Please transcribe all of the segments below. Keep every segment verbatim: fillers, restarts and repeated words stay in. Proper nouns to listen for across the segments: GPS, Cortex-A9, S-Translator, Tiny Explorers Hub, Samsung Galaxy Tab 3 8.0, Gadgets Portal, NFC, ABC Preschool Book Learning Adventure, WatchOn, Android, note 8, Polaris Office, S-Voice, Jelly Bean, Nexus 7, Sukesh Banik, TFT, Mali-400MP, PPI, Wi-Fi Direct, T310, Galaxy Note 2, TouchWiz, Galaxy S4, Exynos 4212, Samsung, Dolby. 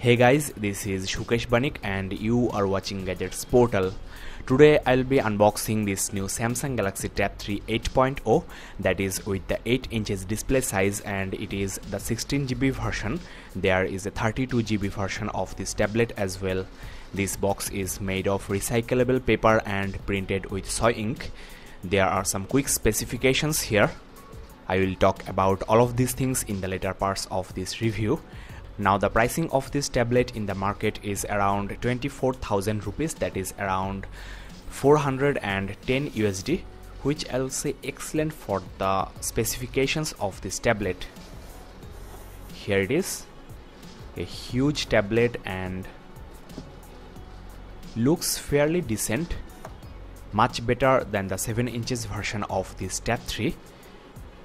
Hey guys, this is Sukesh Banik and you are watching Gadgets Portal. Today I'll be unboxing this new Samsung Galaxy Tab three eight point oh, that is with the eight inches display size, and it is the sixteen G B version. There is a thirty-two G B version of this tablet as well. This box is made of recyclable paper and printed with soy ink. There are some quick specifications here. I will talk about all of these things in the later parts of this review. Now the pricing of this tablet in the market is around twenty-four thousand rupees, that is around four hundred ten U S D, which I'll say excellent for the specifications of this tablet. Here it is, a huge tablet and looks fairly decent, much better than the seven inches version of this Tab three.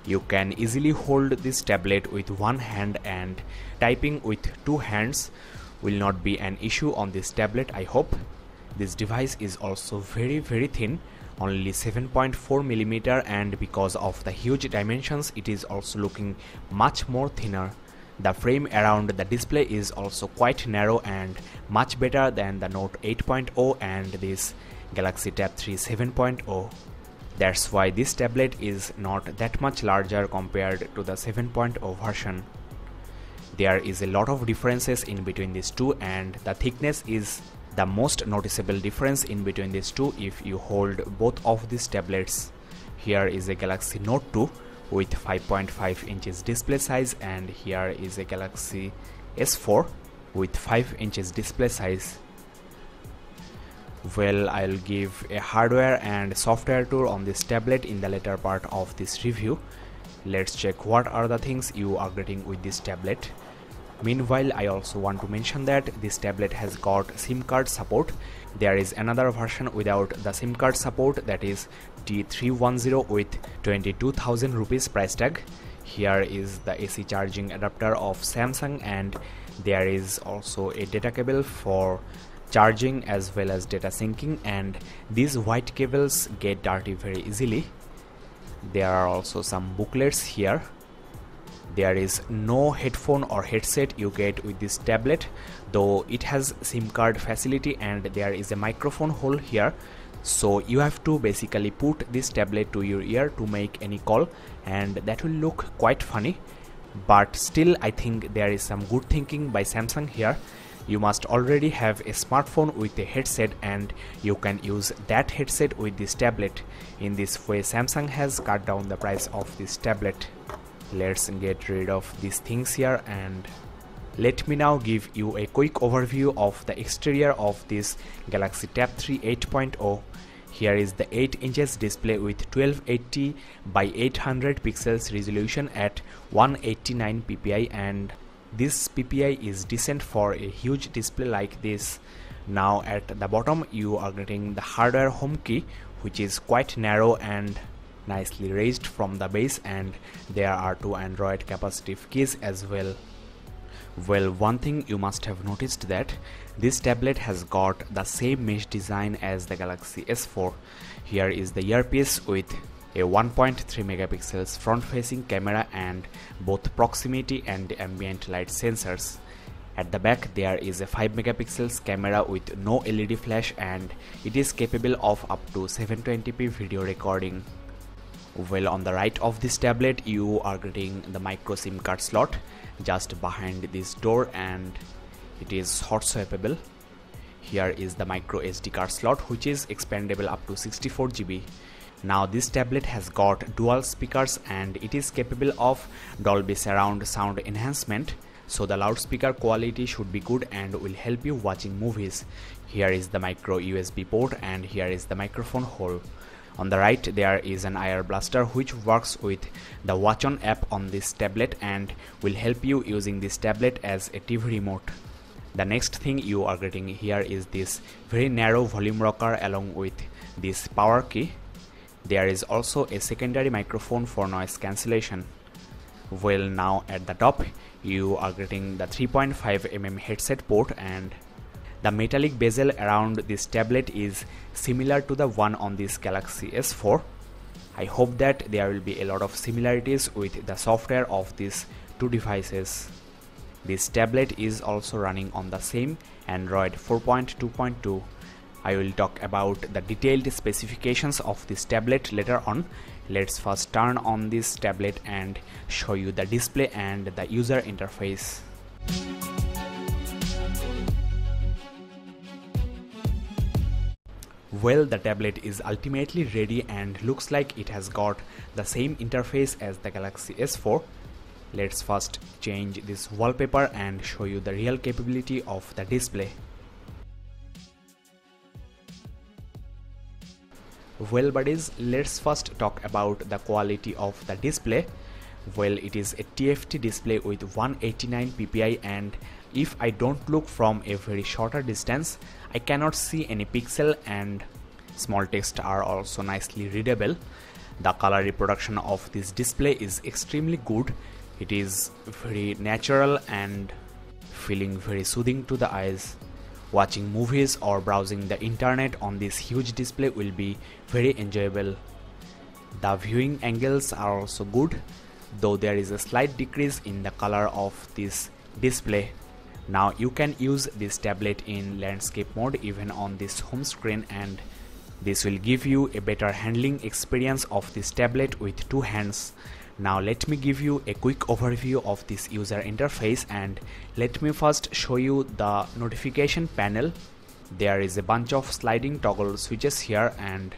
You can easily hold this tablet with one hand, and typing with two hands will not be an issue on this tablet, I hope. This device is also very very thin, only seven point four millimeters, and because of the huge dimensions it is also looking much more thinner. The frame around the display is also quite narrow and much better than the Note eight point oh and this Galaxy Tab three seven point oh. That's why this tablet is not that much larger compared to the seven point oh version. There is a lot of differences in between these two, and the thickness is the most noticeable difference in between these two if you hold both of these tablets. Here is a Galaxy Note two with five point five inches display size, and here is a Galaxy S four with five inches display size. Well, I'll give a hardware and software tour on this tablet in the later part of this review. Let's check what are the things you are getting with this tablet. Meanwhile, I also want to mention that this tablet has got SIM card support. There is another version without the SIM card support, that is T three one zero with twenty-two thousand rupees price tag. Here is the A C charging adapter of Samsung, and there is also a data cable for charging as well as data syncing, and these white cables get dirty very easily. There are also some booklets here. There is no headphone or headset you get with this tablet, though it has SIM card facility, and there is a microphone hole here, so you have to basically put this tablet to your ear to make any call, and that will look quite funny. But still, I think there is some good thinking by Samsung here. You must already have a smartphone with a headset, and you can use that headset with this tablet. In this way, Samsung has cut down the price of this tablet. Let's get rid of these things here, and let me now give you a quick overview of the exterior of this Galaxy Tab three eight point oh. Here is the eight inches display with twelve eighty by eight hundred pixels resolution at one eighty-nine P P I, and this P P I is decent for a huge display like this. Now at the bottom you are getting the hardware home key, which is quite narrow and nicely raised from the base, and there are two Android capacitive keys as well. Well, one thing you must have noticed that this tablet has got the same mesh design as the Galaxy S four. Here is the earpiece with a one point three megapixels front-facing camera and both proximity and ambient light sensors. At the back there is a five megapixels camera with no L E D flash, and it is capable of up to seven twenty P video recording. Well, on the right of this tablet you are getting the micro SIM card slot just behind this door, and it is hot swappable. Here is the micro S D card slot, which is expandable up to sixty-four G B. Now this tablet has got dual speakers, and it is capable of Dolby surround sound enhancement, so the loudspeaker quality should be good and will help you watching movies. Here is the micro U S B port, and here is the microphone hole. On the right there is an I R blaster, which works with the WatchOn app on this tablet and will help you using this tablet as a T V remote. The next thing you are getting here is this very narrow volume rocker along with this power key. There is also a secondary microphone for noise cancellation. Well, now at the top you are getting the three point five millimeter headset port, and the metallic bezel around this tablet is similar to the one on this Galaxy S four. I hope that there will be a lot of similarities with the software of these two devices. This tablet is also running on the same Android four point two point two. I will talk about the detailed specifications of this tablet later on. Let's first turn on this tablet and show you the display and the user interface. Well, the tablet is ultimately ready and looks like it has got the same interface as the Galaxy S four. Let's first change this wallpaper and show you the real capability of the display. Well buddies, let's first talk about the quality of the display. Well, it is a T F T display with one eighty-nine P P I, and if I don't look from a very shorter distance, I cannot see any pixel, and small text are also nicely readable. The color reproduction of this display is extremely good. It is very natural and feeling very soothing to the eyes. Watching movies or browsing the internet on this huge display will be very enjoyable. The viewing angles are also good, though there is a slight decrease in the color of this display. Now you can use this tablet in landscape mode even on this home screen, and this will give you a better handling experience of this tablet with two hands. Now let me give you a quick overview of this user interface, and let me first show you the notification panel. There is a bunch of sliding toggle switches here, and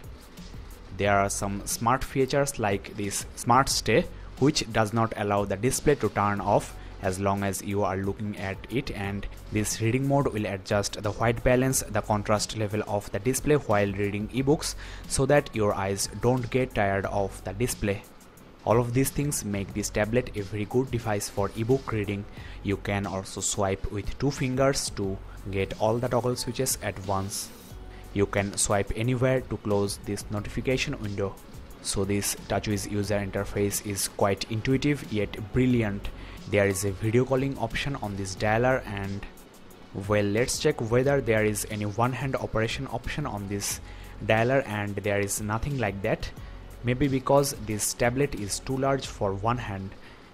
there are some smart features like this smart stay, which does not allow the display to turn off as long as you are looking at it, and this reading mode will adjust the white balance, the contrast level of the display while reading ebooks, so that your eyes don't get tired of the display. All of these things make this tablet a very good device for ebook reading. You can also swipe with two fingers to get all the toggle switches at once. You can swipe anywhere to close this notification window. So this TouchWiz user interface is quite intuitive yet brilliant. There is a video calling option on this dialer, and well, let's check whether there is any one hand operation option on this dialer, and there is nothing like that. Maybe because this tablet is too large for one hand.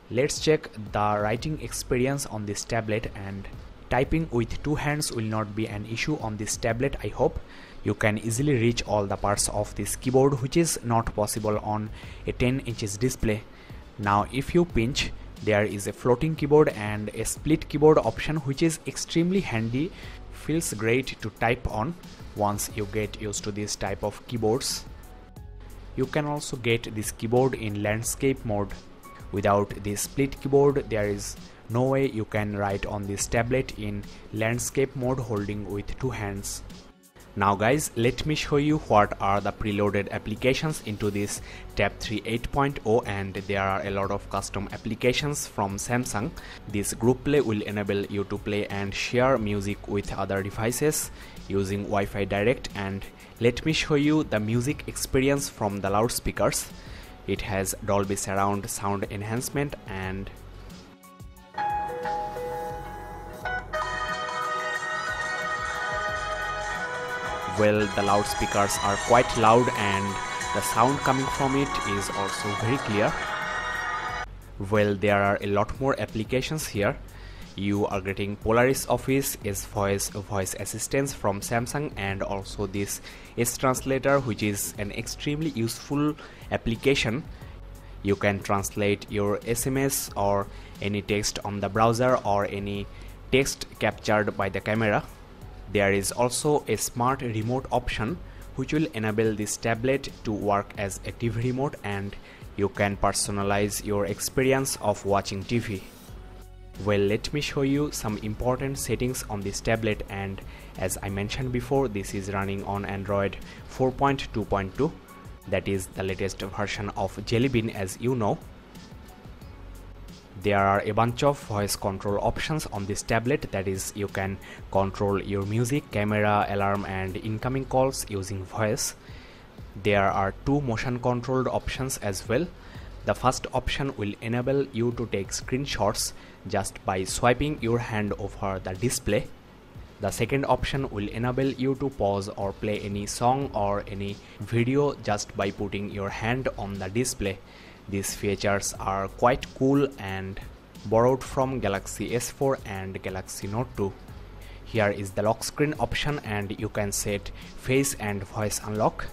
Let's check the writing experience on this tablet, and typing with two hands will not be an issue on this tablet, I hope. You can easily reach all the parts of this keyboard, which is not possible on a ten inches display. Now if you pinch, there is a floating keyboard and a split keyboard option, which is extremely handy. Feels great to type on once you get used to this type of keyboards. You can also get this keyboard in landscape mode. Without this split keyboard, there is no way you can write on this tablet in landscape mode holding with two hands. Now guys, let me show you what are the preloaded applications into this Tab three eight point oh, and there are a lot of custom applications from Samsung. This group play will enable you to play and share music with other devices using Wi-Fi Direct, and let me show you the music experience from the loudspeakers. It has Dolby Surround sound enhancement and well, the loudspeakers are quite loud and the sound coming from it is also very clear. Well, there are a lot more applications here. You are getting Polaris Office, S-Voice voice assistance from Samsung, and also this S-Translator, which is an extremely useful application. You can translate your S M S or any text on the browser or any text captured by the camera. There is also a smart remote option, which will enable this tablet to work as a T V remote, and you can personalize your experience of watching T V. Well, let me show you some important settings on this tablet, and as I mentioned before, this is running on Android four point two point two, that is the latest version of Jelly Bean, as you know. There are a bunch of voice control options on this tablet, that is, you can control your music, camera, alarm and incoming calls using voice. There are two motion controlled options as well. The first option will enable you to take screenshots just by swiping your hand over the display. The second option will enable you to pause or play any song or any video just by putting your hand on the display. These features are quite cool and borrowed from Galaxy S four and Galaxy Note two. Here is the lock screen option, and you can set face and voice unlock.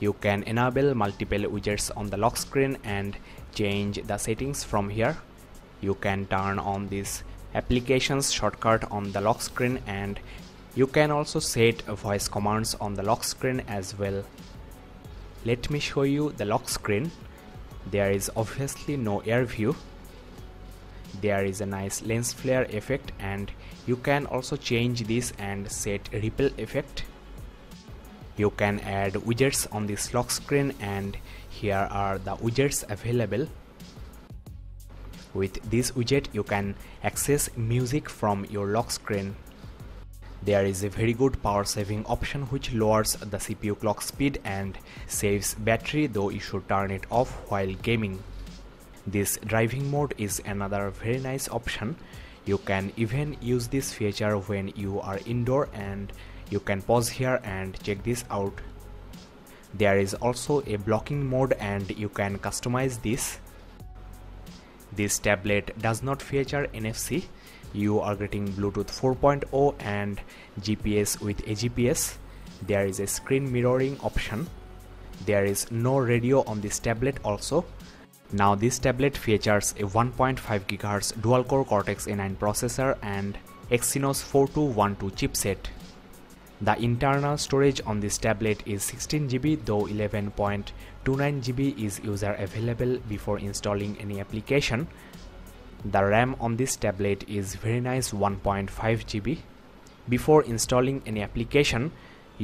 You can enable multiple widgets on the lock screen and change the settings from here. You can turn on this applications shortcut on the lock screen, and you can also set voice commands on the lock screen as well. Let me show you the lock screen. There is obviously no air view. There is a nice lens flare effect, and you can also change this and set ripple effect. You can add widgets on this lock screen, and here are the widgets available. With this widget you can access music from your lock screen. There is a very good power saving option which lowers the C P U clock speed and saves battery, though you should turn it off while gaming. This driving mode is another very nice option. You can even use this feature when you are indoor, and you can pause here and check this out. There is also a blocking mode, and you can customize this. This tablet does not feature N F C. You are getting Bluetooth four point oh and G P S with a G P S. There is a screen mirroring option. There is no radio on this tablet also. Now this tablet features a one point five gigahertz dual-core Cortex A nine processor and Exynos four two one two chipset. The internal storage on this tablet is sixteen gigabytes, though eleven point two nine gigabytes is user available before installing any application. The RAM on this tablet is very nice, one point five gigabytes. Before installing any application,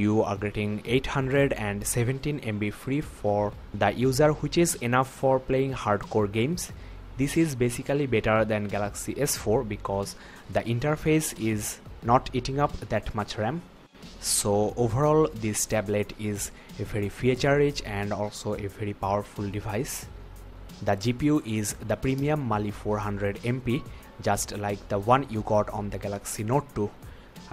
you are getting eight hundred seventeen megabytes free for the user, which is enough for playing hardcore games. This is basically better than Galaxy S four because the interface is not eating up that much RAM. So overall this tablet is a very feature rich and also a very powerful device. The G P U is the premium Mali four hundred M P, just like the one you got on the Galaxy Note two.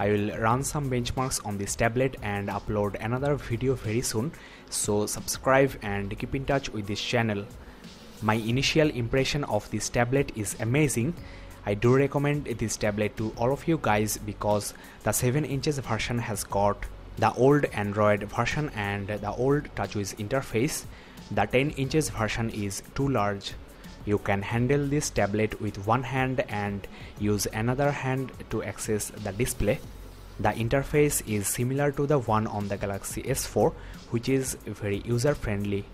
I will run some benchmarks on this tablet and upload another video very soon, so subscribe and keep in touch with this channel. My initial impression of this tablet is amazing. I do recommend this tablet to all of you guys because the seven inches version has got the old Android version and the old TouchWiz interface. The ten inches version is too large. You can handle this tablet with one hand and use another hand to access the display. The interface is similar to the one on the Galaxy S four, which is very user friendly.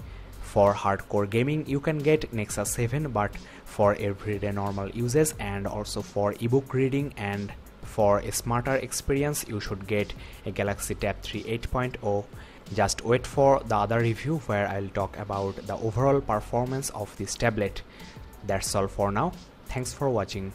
For hardcore gaming you can get Nexus seven, but for everyday normal uses and also for ebook reading and for a smarter experience you should get a Galaxy Tab three eight point oh. Just wait for the other review where I'll talk about the overall performance of this tablet. That's all for now. Thanks for watching.